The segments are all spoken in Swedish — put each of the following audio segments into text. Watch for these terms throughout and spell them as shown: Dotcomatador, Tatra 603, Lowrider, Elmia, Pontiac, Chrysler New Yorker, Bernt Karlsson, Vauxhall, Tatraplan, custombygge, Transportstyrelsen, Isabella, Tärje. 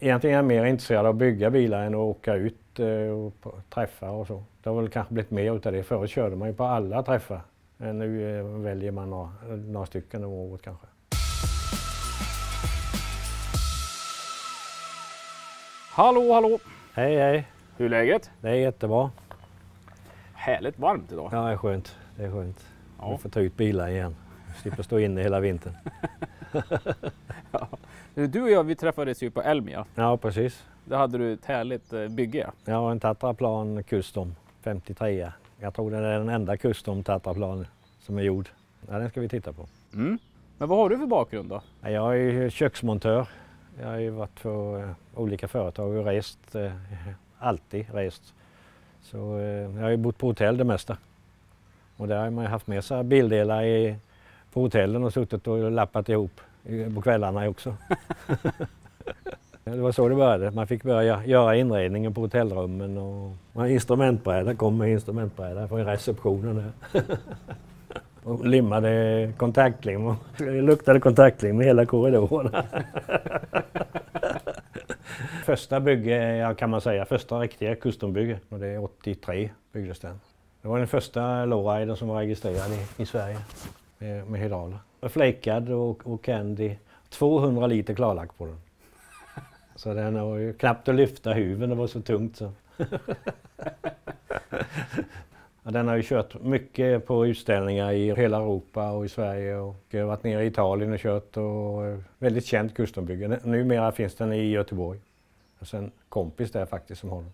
egentligen är mer intresserad av att bygga bilar än att åka ut och träffa och så. Det har väl kanske blivit mer utav det. Förut körde man ju på alla träffar. Nu väljer man några stycken om året kanske. Hallå, hallå! Hej, hej! Hur är läget? Det är jättebra. Härligt varmt idag. Ja, det är skönt. Det är skönt. Ja. Vi får ta ut bilar igen. Vi slipper stå inne hela vintern. Ja. Du och jag, vi träffades ju på Elmia. Ja, precis. Där hade du ett härligt bygge. Ja, en Tatraplan Custom 53. Jag tror det är den enda Custom Tatraplan som är gjord. Ja, den ska vi titta på. Mm. Men vad har du för bakgrund då? Jag är köksmontör. Jag har ju varit för olika företag och rest, alltid rest. Så jag har ju bott på hotell det mesta. Och där har man haft med sig bildelar på hotellen och suttit och lappat ihop på kvällarna också. Det var så det började. Man fick börja göra inredningen på hotellrummen. Och instrumentbräda kom med instrumentbräda från receptionen. Och limmade kontaktlim och luktade kontaktlim i hela korridoren. Första bygge, kan man säga, första riktiga custombygge. Och det är 83 byggdes den. Det var den första lowrider som var registrerad i Sverige med hydrauler. Flakad och candy. 200 liter klarlack på den. Så den var ju knappt att lyfta huven, det var så tungt så. Den har ju kört mycket på utställningar i hela Europa och i Sverige och varit nere i Italien och kört och väldigt känt custombygge. Numera finns den i Göteborg. Och sen kompis där faktiskt som har den.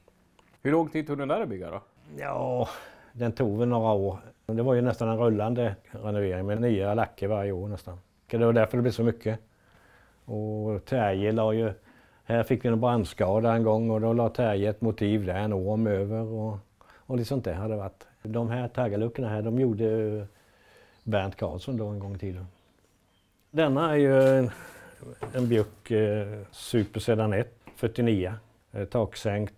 Hur lång tid tog den där att bygga då? Ja, den tog väl några år. Det var ju nästan en rullande renovering med nya lacker varje år nästan. Det var därför det blev så mycket. Och Tärje la ju... Här fick vi en brandskada en gång och då la Tärje ett motiv där, en orm över och liksom det hade varit. De här taggarluckorna här, de gjorde Bernt Karlsson då en gång till. Denna är ju en Bjuck Super Sedan 1, 49. Taksänkt,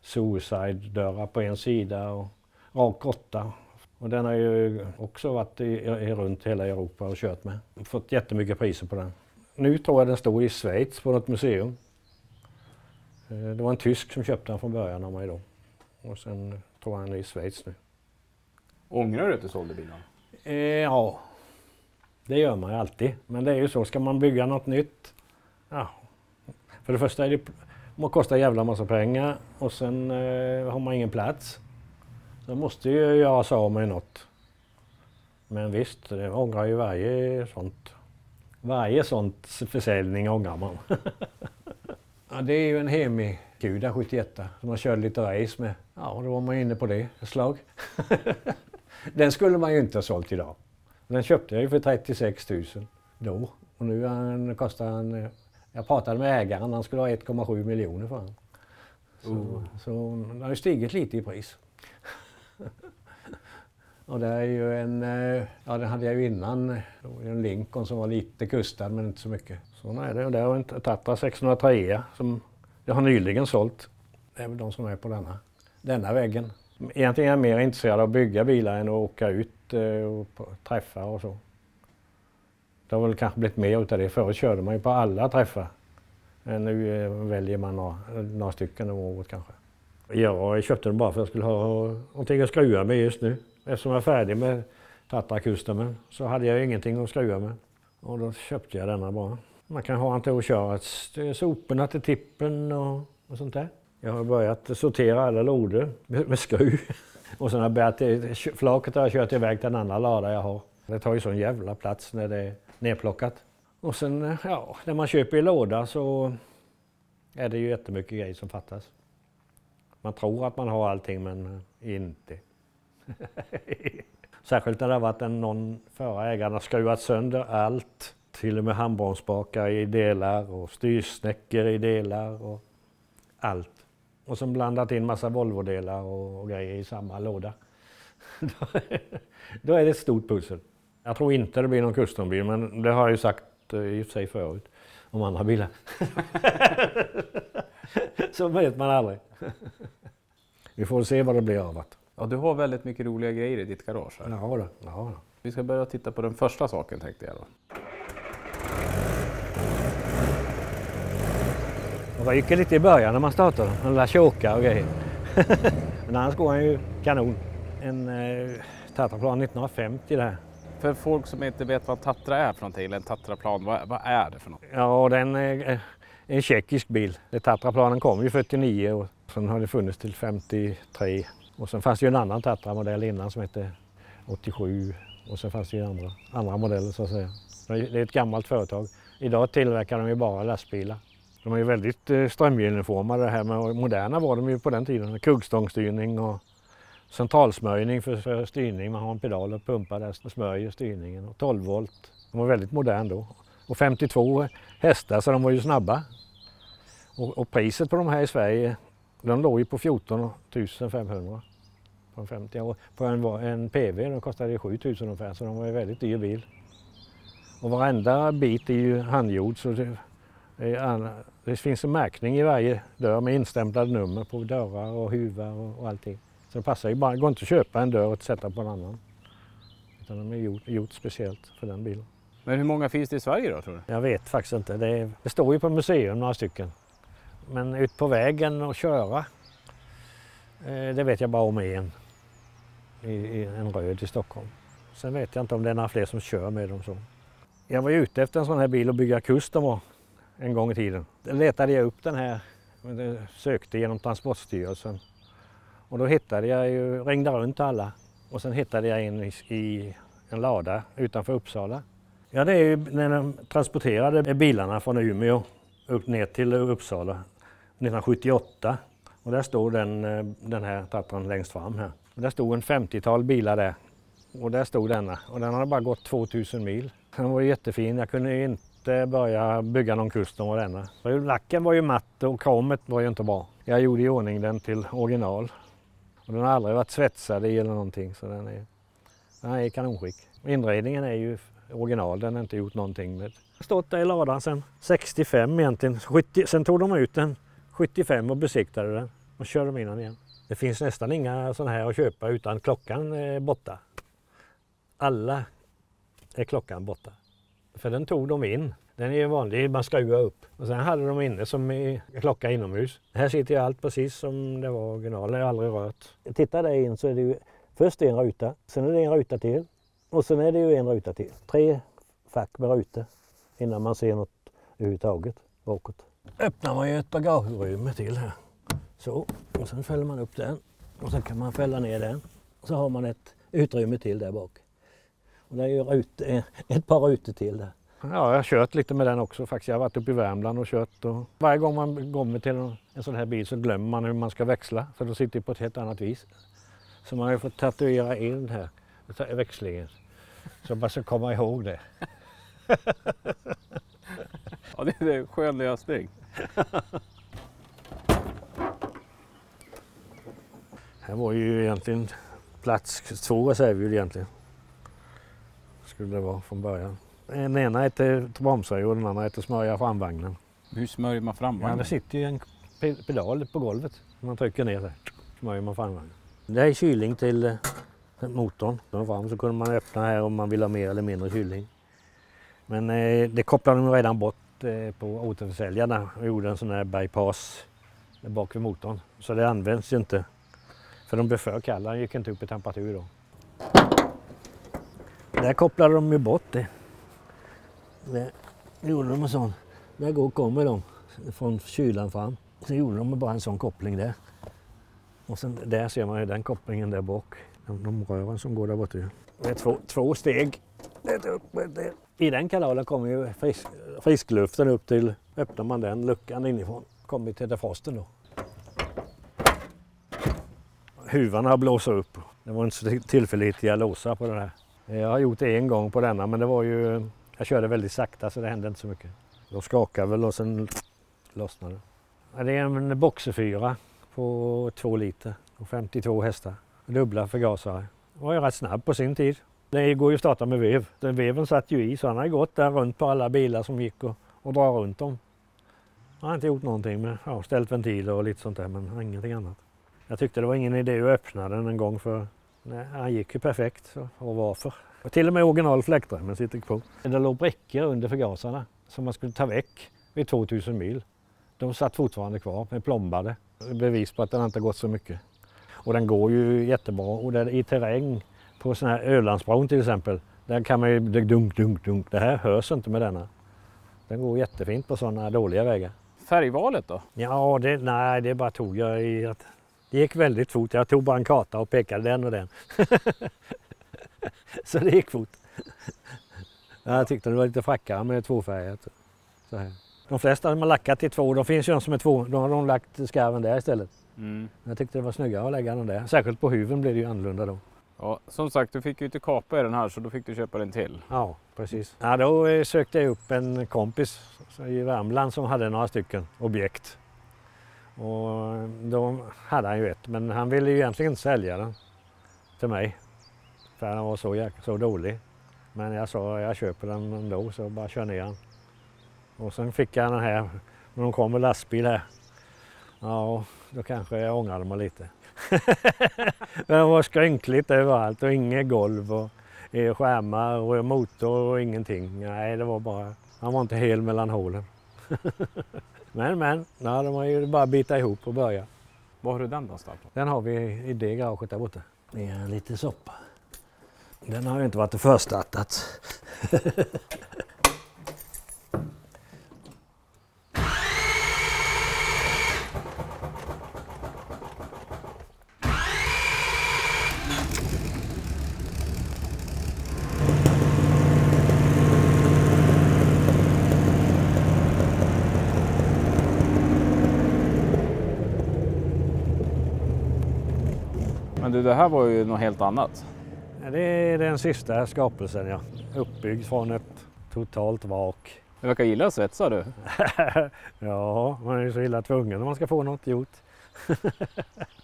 suicide-dörrar på en sida och rak 8. Och den har ju också varit runt hela Europa och kört med. Fått jättemycket priser på den. Nu tror jag den står i Schweiz på något museum. Det var en tysk som köpte den från början av mig då. Och sen tror jag den är i Schweiz nu. Ångrar du att du sålde bilen? Ja, det gör man ju alltid. Men det är ju så, ska man bygga något nytt? Ja. För det första är det, man kostar jävla massa pengar och sen har man ingen plats. Så måste ju göra sig av med något. Men visst, det ångrar ju varje sånt. Varje sånt försäljning ångrar man. Ja, det är ju en Hemi-kuda 71 som man körde lite race med. Ja, då var man inne på det ett slag. Den skulle man ju inte ha sålt idag. Den köpte jag ju för 36 000 då. Och nu kostar han... Jag pratade med ägaren, han skulle ha 1,7 miljoner för den. Så den har ju stigit lite i pris. Och det är ju en, ja den hade jag ju innan, det var en Lincoln som var lite kustad men inte så mycket. Så är det, och det är en Tatra 603 som jag har nyligen sålt. Det är väl de som är på denna väggen. Egentligen är jag mer intresserad av att bygga bilar än att åka ut och träffa och så. Det har väl kanske blivit mer utav det. Förut körde man ju på alla träffar. Nu väljer man några stycken om året kanske. Ja, jag köpte den bara för att jag skulle ha någonting att skruva med just nu. Eftersom jag var färdig med Tatra Customen så hade jag ingenting att skruva med. Och då köpte jag denna bara. Man kan ha en till att köra soporna till tippen och sånt där. Jag har börjat sortera alla lådor med skruv. Och sen har jag flaket har jag kört iväg till den andra lada jag har. Det tar ju sån jävla plats när det är nedplockat. Och sen, ja, när man köper i låda så är det ju jättemycket grejer som fattas. Man tror att man har allting men inte. Särskilt när det har varit någon förra ägaren har skruvat sönder allt. Till och med handbromsspakar i delar och styrsnäckor i delar och allt. Och som blandat in massa Volvo-delar och grejer i samma låda. Då är det ett stort pussel. Jag tror inte det blir någon custombil, men det har jag ju sagt i och för sig förut om andra bilar. Så vet man aldrig. Vi får se vad det blir av att. Ja, du har väldigt mycket roliga grejer i ditt garage här. Ja. Vi ska börja titta på den första saken tänkte jag då. Det var ju lite i början när man startade. Den där tjåka och grejer. Men annars går han ju kanon. En Tatraplan 1950 där. För folk som inte vet vad Tatra är för någonting, eller en Tatraplan, vad är det för något? Ja, den är en tjeckisk bil. Tatraplanen kom ju 49 och sen har det funnits till 53. Och sen fanns ju en annan Tatra-modell innan som hette 87 och sen fanns det ju andra modeller så att säga. Det är ett gammalt företag. Idag tillverkar de ju bara lastbilar. De är ju väldigt strömgenomformade det här, men moderna var de ju på den tiden. Kuggstångstyrning och centralsmörjning för styrning. Man har en pedal och pumpar där och smörjer styrningen. Och 12 volt. De var väldigt moderna då. Och 52 hästar, så de var ju snabba. Och priset på de här i Sverige, de låg ju på 14 500 på 50 år. På en PV, de kostade 7 000 ungefär, så de var ju väldigt dyr bil. Och varenda bit är ju handgjord, så det finns en märkning i varje dörr med instämplade nummer på dörrar och huvar och allting. Så det passar ju bara, det går inte att köpa en dörr och sätta på en annan. Utan de är gjort speciellt för den bilen. Men hur många finns det i Sverige då, tror du? Jag vet faktiskt inte. Det står ju på museum några stycken. Men ut på vägen och köra, det vet jag bara om en. I en röd i Stockholm. Sen vet jag inte om det är några fler som kör med dem så. Jag var ju ute efter en sån här bil och bygga kusten var en gång i tiden. Då letade jag upp den här, sökte genom Transportstyrelsen. Och då hittade jag ju, ringde runt alla. Och sen hittade jag in i en lada utanför Uppsala. Ja, det är ju när de transporterade bilarna från Umeå upp ner till Uppsala 1978. Och där stod den här Tatran längst fram här. Och där stod en 50-tal bilar där. Och där stod denna. Och den hade bara gått 2000 mil. Den var jättefin. Jag kunde ju inte börja bygga någon kust om denna. Lacken var ju matt och kromet var ju inte bra. Jag gjorde i ordning den till original. Och den har aldrig varit svetsad i eller någonting. Så den är i kanonskick. Inredningen är ju original, den har inte gjort någonting med. Stått där i ladan sedan 65 egentligen. 70, sen tog de ut den 75 och besiktade den. Och körde dem innan igen. Det finns nästan inga sådana här att köpa utan klockan är borta. Alla är klockan borta. För den tog de in. Den är ju vanlig, man skruvar upp. Och sen hade de inne som är klocka inomhus. Här sitter ju allt precis som det var original, det är aldrig rört. Tittar där in så är det ju först en ruta, sen är det en ruta till. Och sen är det ju en ruta till. 3 fack med rutor innan man ser något överhuvudtaget bakåt. Öppnar man ju ett bagagerymme till här. Så, och sen fäller man upp den. Och sen kan man fälla ner den. Och så har man ett utrymme till där bak. Och där är ju ett par rutor till där. Ja, jag har kört lite med den också faktiskt. Jag har varit uppe i Värmland och kört. Och varje gång man kommer till en sån här bil så glömmer man hur man ska växla. För då sitter det på ett helt annat vis. Så man har ju fått tatuera in här växlingen. Så bara så komma ihåg det. Ja, det är en skön lösning. Här var ju egentligen plats 2 reservhjul egentligen. Skulle det vara från början. Den ena heter bromsar och den andra heter smörja framvagnen. Hur smörjer man framvagnen? Ja, det sitter ju en pedal på golvet. Man trycker ner det. Smörjer man framvagnen. Det är kyling till motorn. Fram så kunde man öppna här om man vill ha mer eller mindre kyling. Men det kopplade de redan bort på återförsäljarna och gjorde en sån här bypass bak vid motorn. Så det används ju inte. För de blev för kalla, de gick inte upp i temperatur då. Där kopplade de ju bort det. Det gjorde de en sån. Där kommer de från kylan fram. Så gjorde de bara en sån koppling där. Och sen där ser man ju den kopplingen där bak. De rören som går där borta. Det är två steg. I den kanalen kommer ju friskluften upp till, öppnar man den luckan inifrån, kommer till defrosten då. Huvarna blåser upp. Det var inte så tillförlitliga låsar på den här. Jag har gjort det en gång på denna, men det var ju, jag körde väldigt sakta så det hände inte så mycket. De skakade väl och sen lossnade. Det är en boxerfyra på 2 liter och 52 hästar. Dubbla förgasare. Det var ju rätt snabb på sin tid. Det går ju att starta med vev. Den veven satt ju i så han har gått där runt på alla bilar som gick och drar runt dem. Jag har inte gjort någonting med ställt ventiler och lite sånt där men ingenting annat. Jag tyckte det var ingen idé att öppna den en gång för nej, han gick ju perfekt. Så, och varför? Och till och med original fläktremmen sitter på. Det låg brickor under förgasarna som man skulle ta väck vid 2000 mil. De satt fortfarande kvar, men plombade. Bevis på att den inte gått så mycket. Och den går ju jättebra. Och där i terräng, på sån här Ölandsbron till exempel, där kan man ju dunk. Det här hörs inte med denna. Den går jättefint på sådana dåliga vägar. Färgvalet då? Ja, det bara tog jag i att... Det gick väldigt fort. Jag tog bara en karta och pekade den och den. Så det gick fort. Jag tyckte det var lite frackare med tvåfärgat. Så här. De flesta har man lackat till två. De finns ju de som är två. Då har de lagt skarven där istället. Mm. Jag tyckte det var snyggare att lägga den där. Särskilt på huven blev det ju annorlunda då. Ja, som sagt, du fick ju inte kapa i den här så då fick du köpa den till. Ja, precis. Ja, då sökte jag upp en kompis i Värmland som hade några stycken objekt. Och då hade han ju ett, men han ville ju egentligen inte sälja den till mig. För han var så dålig. Men jag sa, jag köper den ändå, så bara kör ner den. Och sen fick jag den här, när de kom med lastbil här. Ja, då kanske jag ångrade mig lite. Men det var skrynkligt överallt och inget golv och skärmar och motor och ingenting. Nej, det var bara, han var inte hel mellan hålen. Men, ja, de har ju bara bita ihop och börja. Var har du den då? Den har vi i det garaget där borta. Det är lite soppa. Den har ju inte varit förstartat. Det här var ju något helt annat. Det är den sista skapelsen, ja. Uppbyggd från ett totalt vak. Det verkar gilla att svetsa, du. Ja, man är ju så illa tvungen om man ska få något gjort.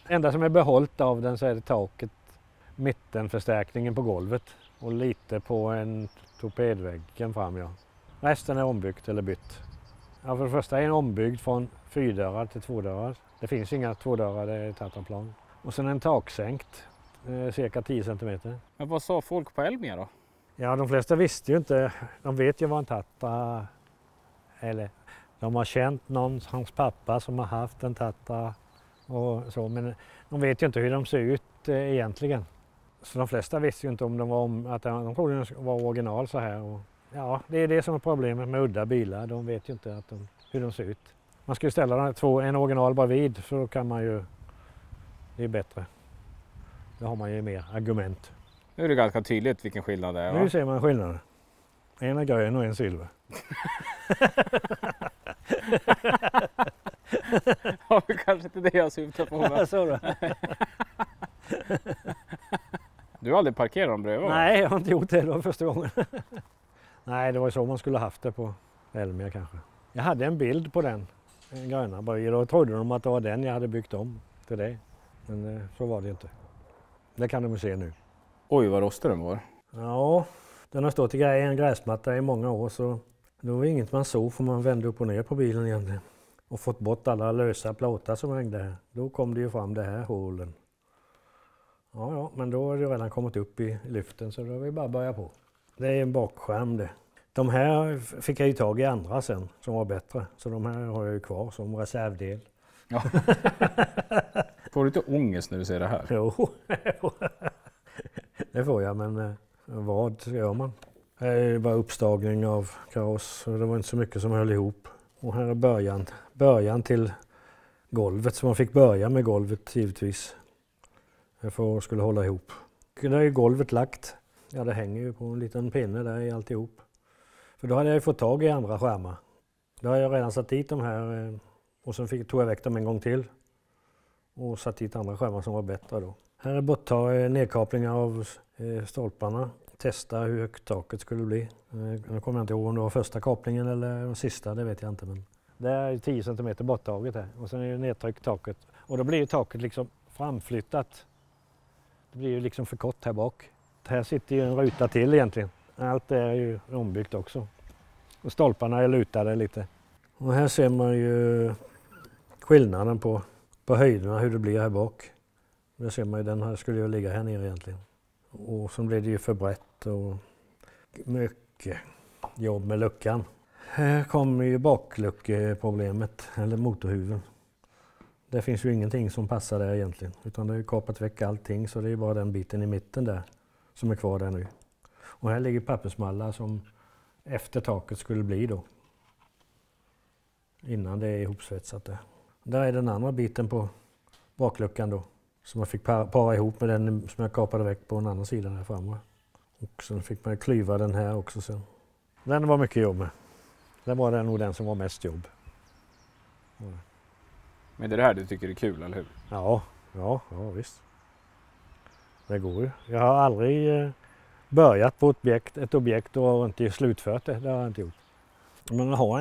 Enda som är behållt av den så är det taket, mittenförstärkningen på golvet och lite på en torpedväggen fram, ja. Resten är ombyggt eller bytt. Ja, för det första är den ombyggd från 4 dörrar till 2 dörrar. Det finns inga 2 dörrar, det är Tatraplan. Och sen en taksänkt, cirka 10 centimeter. Men vad sa folk på Elmia då? Ja, de flesta visste ju inte. De vet ju vad en Tatra... Eller, de har känt någon, hans pappa, som har haft en Tatra och så. Men de vet ju inte hur de ser ut egentligen. Så de flesta visste ju inte om de var att de trodde de var original så här. Och, ja, det är det som är problemet med udda bilar. De vet ju inte hur de ser ut. Man ska ju ställa en original bara vid, så då kan man ju... Det är bättre. Då har man ju mer argument. Nu är det ganska tydligt vilken skillnad det är, va? Nu ser man skillnaden. En är grön och en silver. Ja, det kanske inte det jag syftar på. Ja, så då. Du har aldrig parkerat dem bredvid? Nej, jag har inte gjort det. Det var första gången. Nej, det var så man skulle haft det på Elmia kanske. Jag hade en bild på den, en gröna. Då trodde de att det var den jag hade byggt om till det. Men så var det inte. Det kan de se nu. Oj, vad rostig den var. Ja, den har stått i en gräsmatta i många år, så det var inget man såg för man vände upp och ner på bilen egentligen. Och fått bort alla lösa plåtar som hängde här. Då kom det ju fram det här hålen. Ja, men då har det redan kommit upp i lyften, så då har vi bara börjat på. Det är en bakskärm det. De här fick jag ju tag i andra sen som var bättre. Så de här har jag ju kvar som reservdel. Ja. Får du inte ångest när du ser det här? Jo, det får jag, men vad gör man? Det är bara uppstagning av kaross, det var inte så mycket som höll ihop. Och här är början till golvet, så man fick börja med golvet givetvis. För att skulle hålla ihop. Där är ju golvet lagt, ja, det hänger ju på en liten pinne där i alltihop. För då hade jag ju fått tag i andra skärmar. Då har jag redan satt dit de här och sen tog jag väck dem en gång till. Och satt dit andra skärmar som var bättre då. Här är borta nedkaplingar av stolparna. Testa hur högt taket skulle bli. Nu kommer jag inte ihåg om det var första kaplingen eller den sista, det vet jag inte. Men det är 10 cm borttaget här och sen är det nedtryckt taket. Och då blir ju taket liksom framflyttat. Det blir ju liksom för kort här bak. Här sitter ju en ruta till egentligen. Allt är ju ombyggt också. Och stolparna är lutade lite. Och här ser man ju skillnaden på höjderna, hur det blir här bak. Där ser man ju, den här skulle ju ligga här nere egentligen. Och så blev det ju för brett och mycket jobb med luckan. Här kommer ju bakluckeproblemet, eller motorhuven. Det finns ju ingenting som passar där egentligen, utan det är ju kapat väck allting, så det är bara den biten i mitten där som är kvar där nu. Och här ligger pappersmallar som efter taket skulle bli då, innan det är ihopsvetsat där. Där är den andra biten på bakluckan då, som man fick para ihop med den som jag kapade väck på den andra sidan här framme. Och sen fick man klyva den här också sen. Den var mycket jobb med. Den var nog den som var mest jobb. Ja. Men det är det här du tycker är kul, eller hur? Ja, visst. Det går ju. Jag har aldrig börjat på ett objekt och inte slutfört det. Det har jag inte gjort. Man har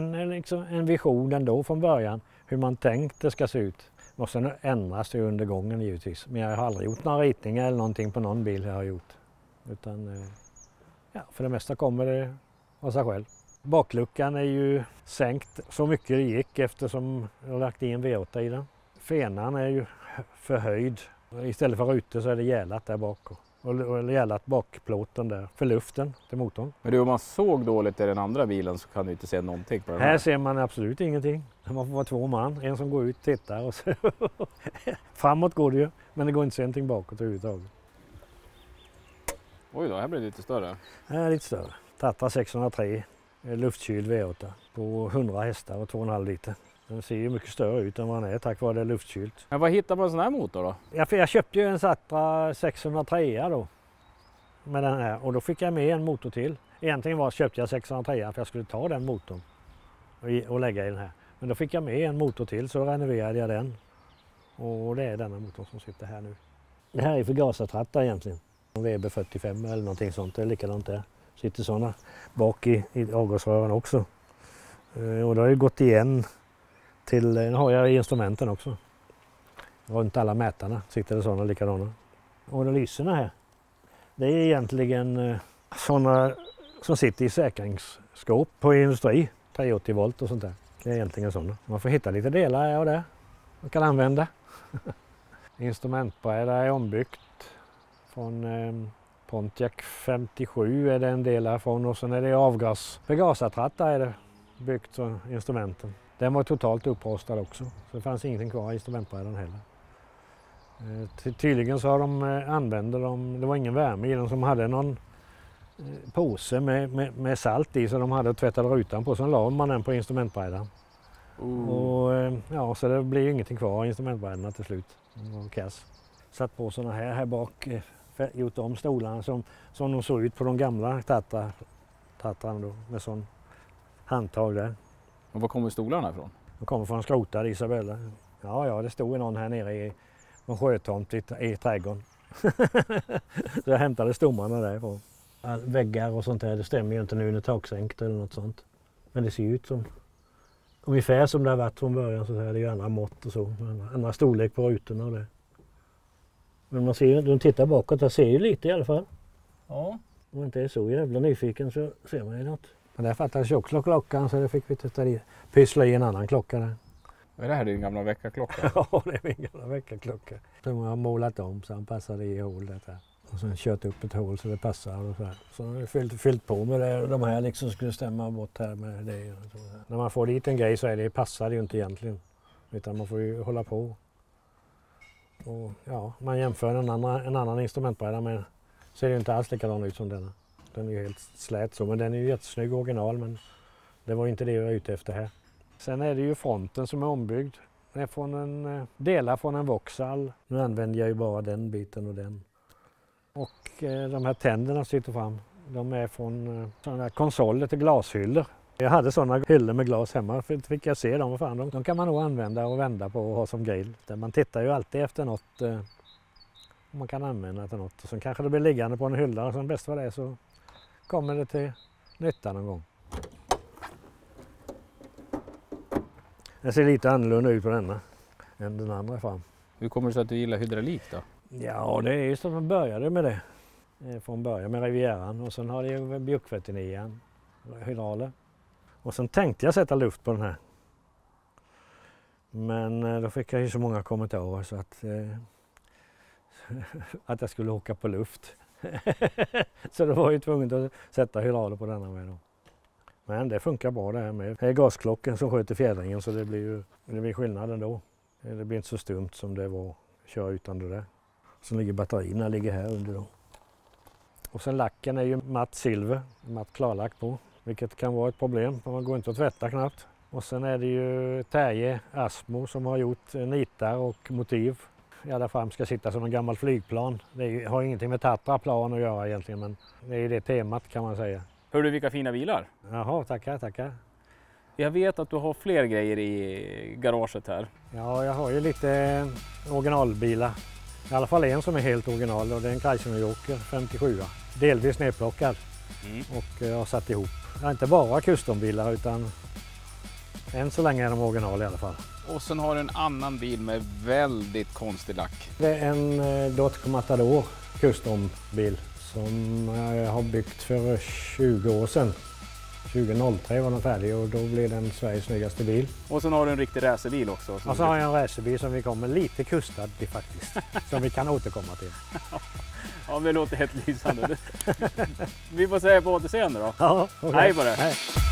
en vision ändå från början, hur man tänkt det ska se ut. Och sen ändras det under gången givetvis. Men jag har aldrig gjort några ritningar eller någonting på någon bil jag har gjort. Utan, ja, för det mesta kommer det av sig själv. Bakluckan är ju sänkt så mycket det gick eftersom jag har lagt in V8 i den. Fenan är ju förhöjd. Istället för rutor så är det gälat där bak. Och gälat bakplåten där för luften till motorn. Men du, om man såg dåligt i den andra bilen så kan du inte se någonting på den här. Här ser man absolut ingenting. Man får vara två man. En som går ut och tittar. Och så framåt går det ju, men det går inte att se någonting bakåt överhuvudtaget. Oj då, här blir det lite större. Här är lite större. Tatra 603. Luftkyld V8 på 100 hästar och 2,5 liter. Den ser ju mycket större ut än vad den är tack vare det luftkylt. Men vad hittar man en sån här motor då? Jag köpte ju en Tatra 603 då med den här, och då fick jag med en motor till. Egentligen köpte jag 603 för jag skulle ta den motorn och lägga i den här. Men då fick jag med en motor till så renoverade jag den. Och det är denna motorn som sitter här nu. Det här är förgasartrattar egentligen. VB 45 eller någonting sånt, det är likadant där. Sitter sådana bak i avgasrören också. Och då har jag gått igen till, nu har jag instrumenten också. Runt alla mätarna sitter det sådana likadana. Och de lyserna här, det är egentligen sådana som sitter i säkringsskåp på industri. 380 volt och sånt där. Det är egentligen sådana. Man får hitta lite delar här och där man kan använda. Instrumentbräda är ombyggt från Pontiac 57 är det en del härifrån, och sen är det förgasartrattar är det byggt som instrumenten. Den var totalt upprostad också, så det fanns ingenting kvar i instrumentbrädan heller. Tydligen så använde de, det var ingen värme i den, som hade någon påse med salt i, så de hade tvättat rutan på, så la man den på instrumentbrädan. Och ja, så det blev ingenting kvar i instrumentbrädan till slut. Kass. Satt på såna här bak. Gjort om stolarna som de såg ut på de gamla Tatrarna då, med sån handtag där. Och var kommer stolarna ifrån? De kommer från en skrotad Isabella. Ja, det stod någon här nere i en sjötomt i trädgården. Så jag hämtade stommarna därifrån. Väggar och sånt där, det stämmer ju inte nu när taksänkt eller något sånt. Men det ser ut som ungefär som det har varit från början, så är det ju andra mått och så. Andra storlek på rutorna och det. Men man ser, de tittar bakåt, jag ser ju lite i alla fall. Ja. Om man inte är så jävla nyfiken så ser man ju något. Men där fattades ju också klockan, så det fick vi pyssla i en annan klocka där. Är det här din gamla veckaklocka? Ja, det är min gamla veckaklocka. Som jag har målat om så han passade i hålet här. Och sen kört upp ett hål så det passar och så här. Så har jag fyllt på med det, och de här liksom skulle stämma bort här med det. Och så här. När man får dit en grej så är det, passar det ju inte egentligen. Utan man får ju hålla på. Och ja, man jämför en annan instrumentbräda med, ser ju inte alls likadan ut som denna. Den är ju helt slät så, men den är ju jättesnygg original, men det var inte det jag var ute efter här. Sen är det ju fronten som är ombyggd. Det är från delar från en Vauxhall. Nu använder jag ju bara den biten och den. Och de här tänderna sitter fram. De är från sådana här konsoler till glashyllor. Jag hade sådana hyllor med glas hemma, för fick jag se dem. Vad fan, de kan man nog använda och vända på och ha som grill. Man tittar ju alltid efter något man kan använda till något. Och sen kanske det blir liggande på en hylla, och som bäst var det så kommer det till nytta någon gång. Det ser lite annorlunda ut på denna än den andra fram. Hur kommer det sig att du gillar hydraulik då? Ja, det är ju som man började med det. Från början med Rivieran, och sen har det ju bjuckfetten i igen, hydrauler. Och sen tänkte jag sätta luft på den här. Men då fick jag ju så många kommentarer så att jag skulle åka på luft. Så då var jag ju tvungen att sätta hydrauler på denna med då. Men det funkar bra det här med. Det är gasklocken som sköter fjädringen, så det blir skillnad ändå. Det blir inte så stumt som det var att köra utan det där. Sen ligger batterierna ligger här under då. Och sen lacken är ju matt silver, matt klarlack på. Vilket kan vara ett problem, för man går inte att tvätta knappt. Och sen är det ju Tärje Asmo som har gjort nitar och motiv. I alla fall ska sitta som en gammal flygplan. Det har ingenting med Tatraplan att göra egentligen, men det är det temat kan man säga. Hör du vilka fina bilar? Jaha, tackar. Jag vet att du har fler grejer i garaget här. Ja, jag har ju lite originalbilar. I alla fall en som är helt original, och det är en Chrysler New Yorker 57. Delvis nedplockad och har satt ihop. Det är inte bara custombilar, utan än så länge är de original i alla fall. Och sen har du en annan bil med väldigt konstig lack. Det är en Dotcomatador custombil som jag har byggt för 20 år sedan. 2003 var den färdig, och då blev den Sveriges snyggaste bil. Och sen har du en riktig racerbil också. Och så har jag en racerbil som vi kommer lite kustad till faktiskt, som vi kan återkomma till. Ja, det låter helt lysande. Vi får säga på återseende då. Ja, okay. Hej bara. Hej.